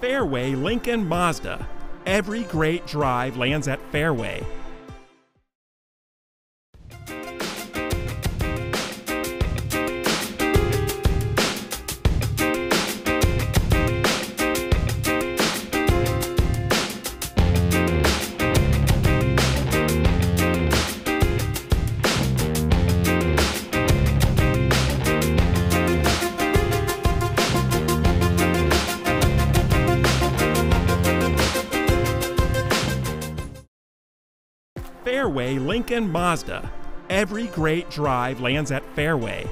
Fairway Lincoln Mazda. Every great drive lands at Fairway. Fairway Lincoln Mazda. Every great drive lands at Fairway.